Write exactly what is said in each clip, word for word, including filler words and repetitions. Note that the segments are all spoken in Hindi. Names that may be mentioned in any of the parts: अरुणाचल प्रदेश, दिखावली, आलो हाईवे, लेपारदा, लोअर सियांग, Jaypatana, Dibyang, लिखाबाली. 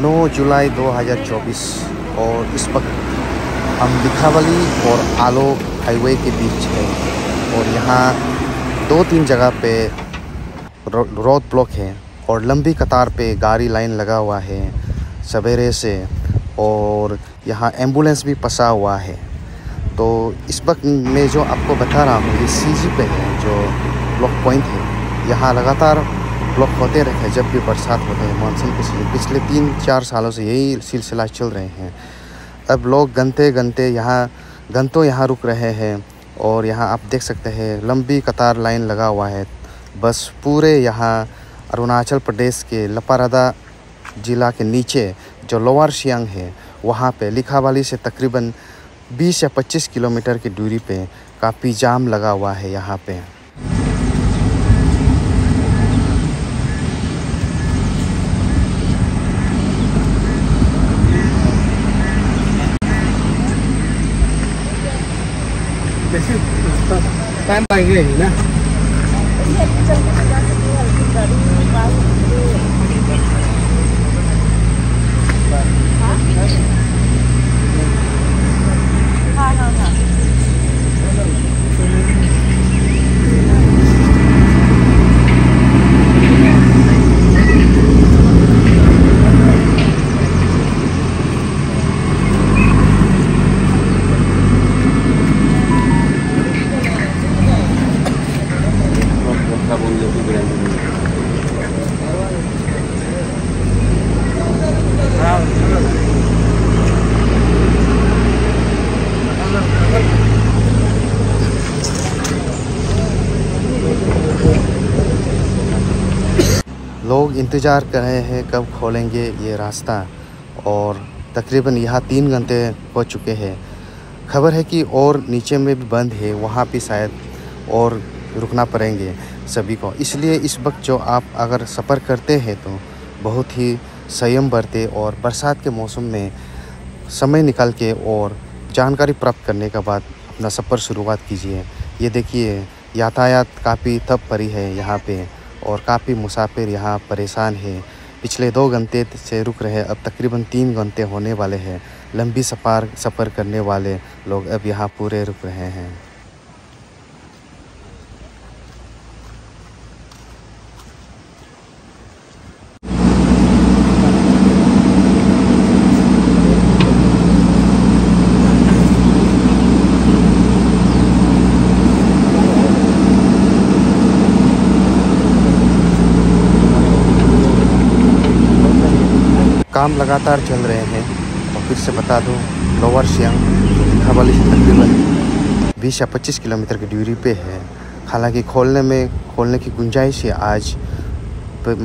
नौ जुलाई दो हज़ार चौबीस और इस वक्त हम दिखावली और आलो हाईवे के बीच हैं और यहाँ दो तीन जगह पे रोड ब्लॉक है और लंबी कतार पे गाड़ी लाइन लगा हुआ है सवेरे से और यहाँ एम्बुलेंस भी फंसा हुआ है। तो इस वक्त मैं जो आपको बता रहा हूँ ये सी जी पे है जो ब्लॉक पॉइंट है, यहाँ लगातार ब्लॉक होते रहते हैं जब भी बरसात होते हैं मानसून के सीजन। पिछले तीन चार सालों से यही सिलसिला चल रहे हैं। अब लोग घंटे घंटे यहाँ घंटों यहाँ रुक रहे हैं और यहाँ आप देख सकते हैं लंबी कतार लाइन लगा हुआ है। बस पूरे यहाँ अरुणाचल प्रदेश के लेपारदा जिला के नीचे जो लोअर सियांग है वहाँ पे लिखाबाली से तकरीबन बीस या पच्चीस किलोमीटर की दूरी पे काफ़ी जाम लगा हुआ है। यहाँ पे टाइम पाएंगे ना लोग इंतज़ार कर रहे हैं कब खोलेंगे ये रास्ता और तकरीबन यहाँ तीन घंटे हो चुके हैं। खबर है कि और नीचे में भी बंद है, वहाँ भी शायद और रुकना पड़ेंगे सभी को। इसलिए इस वक्त जो आप अगर सफ़र करते हैं तो बहुत ही संयम बरते और बरसात के मौसम में समय निकाल के और जानकारी प्राप्त करने के बाद अपना सफ़र शुरुआत कीजिए। ये देखिए यातायात काफ़ी ठप पड़ी है यहाँ पे और काफ़ी मुसाफिर यहाँ परेशान है। पिछले दो घंटे से रुक रहे अब तकरीबन तीन घंटे होने वाले हैं। लंबी सफ़र सफ़र करने वाले लोग अब यहाँ पूरे रुक रहे हैं। काम लगातार चल रहे हैं और फिर से बता दूं लोअर सियांग दिखावली से तकरीबन बीस या पच्चीस किलोमीटर की दूरी पे है। हालांकि खोलने में खोलने की गुंजाइश है आज,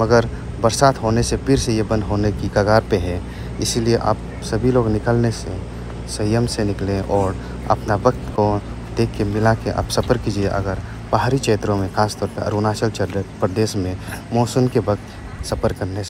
मगर बरसात होने से फिर से ये बंद होने की कगार पे है। इसीलिए आप सभी लोग निकलने से संयम से निकलें और अपना वक्त को देख के मिला के आप सफ़र कीजिए। अगर पहाड़ी क्षेत्रों में खासतौर पर अरुणाचल प्रदेश में मौसम के वक्त सफ़र करने